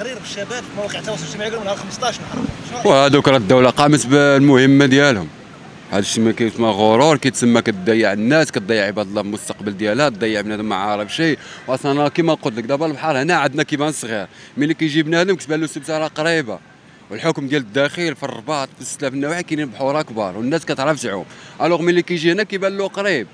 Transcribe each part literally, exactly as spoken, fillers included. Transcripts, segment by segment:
تقرير بالشباب في مواقع التواصل الاجتماعي قالوا نهار خمسطاش نهار. وهذوك راه الدوله قامت بالمهمه ديالهم. هذا الشيء ما كيتسمى غرور، كيتسمى كتضيع الناس، كتضيع عباد الله المستقبل ديالها، تضيع بنادم ما عارف شيء. واصلا كما قلت لك دابا البحر هنا عندنا كيبان صغير، ملي كيجي بنادم كتبان له السبته راه قريبه. والحكم ديال الداخل في الرباط في السلام النواحي كاينين بحورا كبار والناس كتعرف تعوم، الوغ ملي كيجي هنا كيبان له قريب،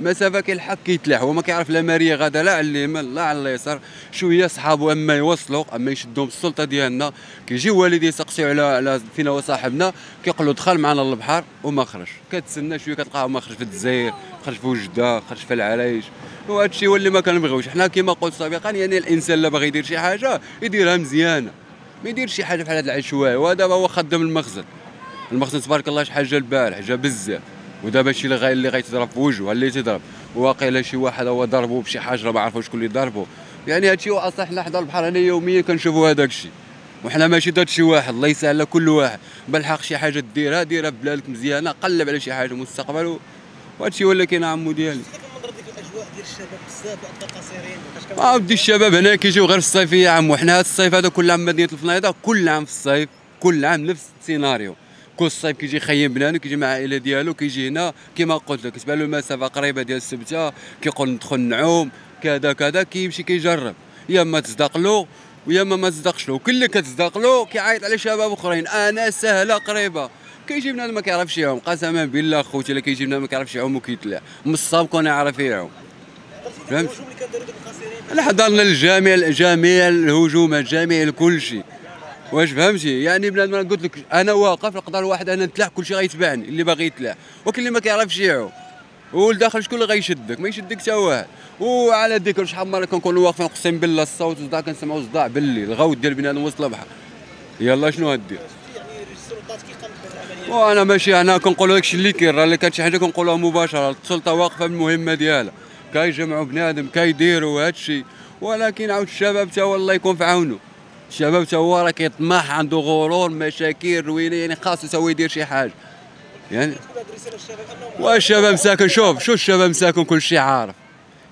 مسافه كيلحق كيتلاح، هو ما كيعرف لا ماريه غادا لا على اليمين لا على اليسار، شويه صحابو اما يوصلو اما يشدوهم السلطه ديالنا، كيجي والدي يسقسيو على على فين هو صاحبنا، كيقول له دخل معنا للبحر وما خرج، كتسنى شويه كتلقاه ما خرج في الجزائر، خرج في وجده، خرج في العرايش، وهذا الشيء هو اللي ما كنبغيوش، حنا كما قلت سابقا يعني الانسان اللي باغي يدير شي حاجه يديرها مزيانه. ما يديرش شي حاجه بحال هاد العشوائي. ودابا هو خدام المخزن المخزن تبارك الله شحال جا البارح جا بزاف، ودابا شي اللي اللي غيتضرب في وجهه اللي تضرب، واقيلا شي واحد هو ضربو بشي حجره ما عرفوش شكون اللي ضربو، يعني هادشي هو اصلا. حنا حدا البحر هنا يوميا كنشوفوا هذاك الشيء، وحنا ماشي ضد شي واحد، الله يسهل على كل واحد، بالحق شي حاجه ديرها ديرها ببلادك مزيانه، قلب على شي حاجه مستقبل، وهادشي هو اللي كاين عمو ديالي. الشباب بزاف قصيرين. اه ودي الشباب هنا كيجيو غير في الصيف يا عم، وحنا هذا الصيف هذا كل عام مدينه الفنيدق كل عام في الصيف كل عام نفس السيناريو، كل الصيف كيجي خيم بنانو كيجي مع العائله ديالو كيجي هنا كما قلت لك كتبان له المسافه قريبه ديال السبته، كيقول ندخل نعوم كذا كذا، كيمشي كيجرب يا اما تصدق له ويا اما ما تصدقش له، كل اللي كتصدق له كيعيط على شباب اخرين انا سهله قريبه. كيجي بنادم ما كيعرفش يعوم، قسما بالله خوتي الا كيجي بنادم ما كيعرفش يعوم وكيتلاع، من السابق وانا عارف يعوم. فهمت؟ انا حضرنا للجميع جميع الهجومات جميع كل شيء، واش فهمتي؟ يعني بنادم انا قلت لك انا واقف نقدر واحد انا نتلاح كل شيء غيتبعني اللي باغي يتلاح، ولكن اللي ما كيعرفش يعوم والداخل شكون اللي غيشدك؟ ما يشدك حتى واحد. وعلى ذكر شحال من مره كنكونوا واقفين اقسم بالله الصوت والصداع كنسمعوا الصداع بالليل، الغوت ديال بنادم وسط البحر، يلا شنو غدير؟ وانا ماشي انا كنقول لك شي اللي كاين، راه اللي كانت شي حاجه كنقولوها مباشره، السلطه واقفه بالمهمه ديالها، كيجمعوا بنادم كيديروا هادشي، ولكن عاود الشباب تا هو الله يكون في عونه، الشباب تا هو راه كيطمح عنده غرور مشاكل روينه، يعني خاصو تا هو يدير شي حاجه يعني. والشباب مساكن شوف شوف الشباب مساكن كلشي عارف،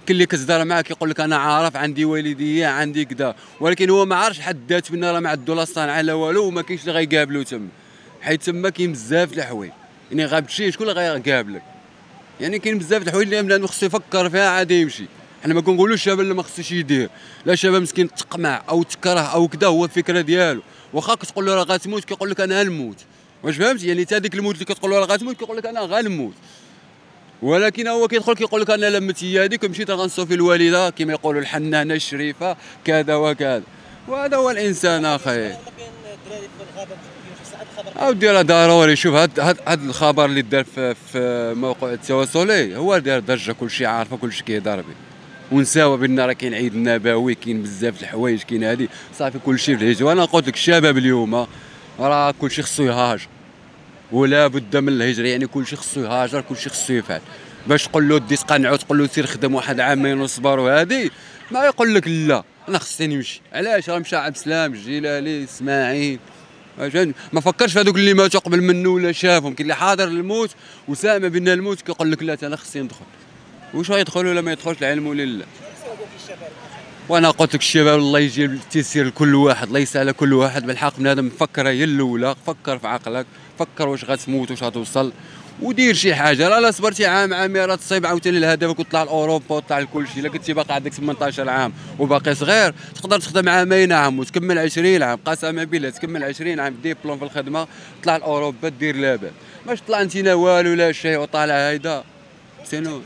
كل اللي كتهضر معاه كيقول لك انا عارف عندي والديه عندي كذا، ولكن هو ما عارفش حد ذاته بان راه ما عندو لا صنعه لا والو، وما كاينش اللي غيقابلو تما، حيت تما كاين بزاف د الحوايج، يعني غتمشي شكون اللي غيقابلك؟ يعني كاين بزاف د الحوايج اللي بنادم خصو يفكر فيها عادي يمشي، حنا ما كنقولوش الشباب اللي ما خصوش يدير، لا شباب مسكين تقمع او تكره او كذا، هو الفكره ديالو، واخا كتقول له راه غتموت كيقول لك انا غنموت، واش فهمتي؟ يعني حتى هذيك الموت اللي كتقول له راه غتموت كيقول لك انا غنموت، ولكن هو كيدخل كيقول لك انا لمتي هذيك مشيت غنصوفي الوالده كما يقولوا الحنانه الشريفه كذا وكذا، وهذا هو الانسان اخي. اودي راه ضروري شوف هاد هاد هاد الخبر اللي دار في, في موقع التواصلي هو دار ضجه كلشي عارفه كلشي كيهضر به، ونساوا بان راه كاين عيد نبوي كاين بزاف د الحوايج كاين هادي صافي كلشي في الهجره. وانا قلت لك الشباب اليوم راه كلشي خصو يهاجر ولا بد من الهجره، يعني كلشي خصو يهاجر كلشي خصو يفعل، باش تقول له دي تقنعو تقول له سير خدم واحد عامين وصبر وهادي ما يقول لك لا انا خصني نمشي، علاش راه مشى عبد السلام الجيلاني اسماعيل ما فكرش في هذوك اللي ماتوا قبل منه ولا شافهم، كاين اللي حاضر الموت وسامع بان الموت كيقول لك لا انا خصني ندخل، واش غيدخل ولا ما يدخلش العلم ولا لا؟ وانا قلت لك الشباب الله يجيب التيسير لكل واحد، الله يسهل على كل واحد، بالحق بنادم فكر هي الاولى، فكر في عقلك، فكر واش غتموت واش غتوصل ودير شي حاجه، راه لا صبرتي عام عامين راه تصيب عاوتاني لهدفك وتطلع لاوروبا وتطلع لكل شيء، الا كنتي باقي عندك ثمنطاش عام وباقي صغير تقدر تخدم عامين عام وتكمل عشرين عام، قسما بالله تكمل عشرين عام ديبلوم في الخدمه تطلع لاوروبا دير لاباس، ماش طلع انت لا والو لا شيء وطالع هيدا سينو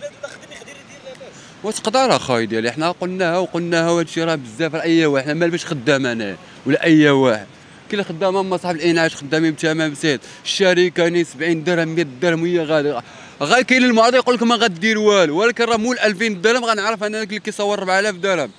وتقدر اخاي ديالي. حنا قلناها وقلناها وهادشي راه بزاف، راه اي واحد حنا مالباش خدام انا ولا اي واحد، كاين اللي خدام اما صاحب الانعاش خدامين بثمن بسيط، الشركه ني سبعين درهم مية درهم وهي غادي غير كاين المعارض يقول لك ما غدير والو، ولكن راه مول ألفين درهم غنعرف انا اللي كيصور أربعة آلاف درهم،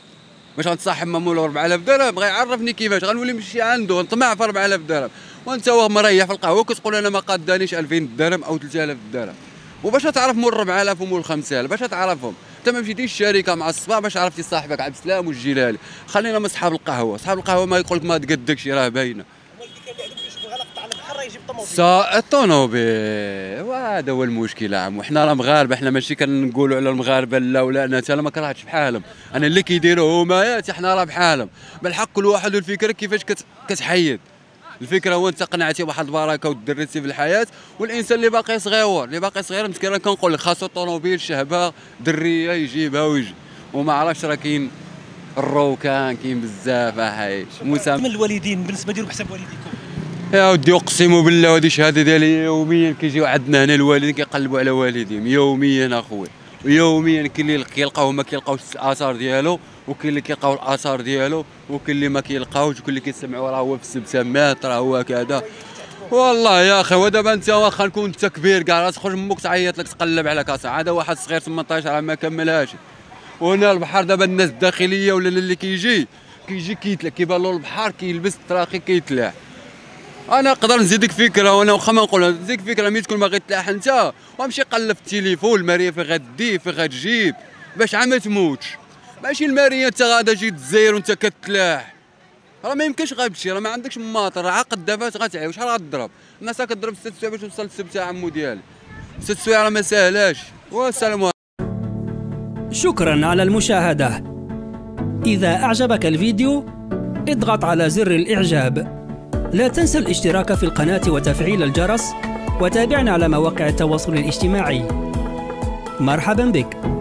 باش غنتصاحب مع مول أربعة آلاف درهم غيعرفني كيفاش، غنولي نمشي عنده نطمع في أربعة آلاف درهم، وانت هو مريح في القهوه كتقول انا ما قادانيش ألفين درهم او ثلاثة آلاف درهم، وباش تعرف مول أربعة آلاف ومول خمسة آلاف باش تعرفهم؟ انت ما مشيتيش الشركه مع الصباح باش عرفتي صاحبك عبد السلام والجيلالي، خلينا من صحاب القهوه، صحاب القهوه ما يقول لك ما تقدكش راه باينه. هو اللي كان بعد باش بغى نقطع البحر راه يجيب الطوموبيل. ساء الطوموبيل وهذا هو المشكل يا عمو. حنا راه مغاربه، حنا ماشي كنقولوا على المغاربه لا ولا انا انا ما كرهتش بحالهم، انا اللي كيديروا هما حتى حنا راه بحالهم. بالحق كل واحد والفكره كيفاش كتحيد. الفكره هو انت قنعتي واحد البركه ودرتي في الحياه، والانسان اللي باقي صغير اللي باقي صغير مسكين راه كنقول لك خاصو الطوموبيل شهبه دريه يجيبها ويجي وما عرفش. راه كاين الروكان كاين بزاف احاي. من الوالدين بالنسبه ديالو بحسب والديكم يا ودي اقسم بالله هذه شهاده ديالي. يوميا كيجيو عندنا هنا الوالدين كيقلبوا على والديهم يوميا اخويا، يوميا كاين اللي كيلقاو ما كيلقاوش الاثار ديالو، وكاين اللي كيلقاو الاثار ديالو، وكاين اللي ما كيلقاوش، وكاين اللي كيسمعوا راه هو في السبت مات راه هو كذا. والله يا اخي ودابا انت واخا نكون انت كبير كاع تخرج من امك تعيط لك تقلب على كاس عاده. واحد صغير ثمنطاش راه ما كملهاش. وهنا البحر دابا الناس الداخليه ولا اللي كيجي كيجي كيتلا كيبان له البحر كيلبس التراقي كيتلاح. انا نقدر نزيدك فكره وانا واخا ما نقولها نزيدك فكره، ملي تكون باغي تلاح انت وامشي قلب التليفون الماريه فين غدي فين غتجيب باش عا ما تموتش. ماشي الماريه انت غادا تجي تزير وانت كتلاح راه ما يمكنش غتمشي، راه ما عندكش ماطر عقد دابا غتعيا وشحال غتضرب. الناس كتضرب ست سوايع باش توصل للسبت عمو ديالي، ست سوايع راه ما ساهلاش. والسلام. شكرا على المشاهدة. إذا أعجبك الفيديو اضغط على زر الإعجاب. لا تنسى الاشتراك في القناة وتفعيل الجرس، وتابعنا على مواقع التواصل الاجتماعي. مرحبا بك.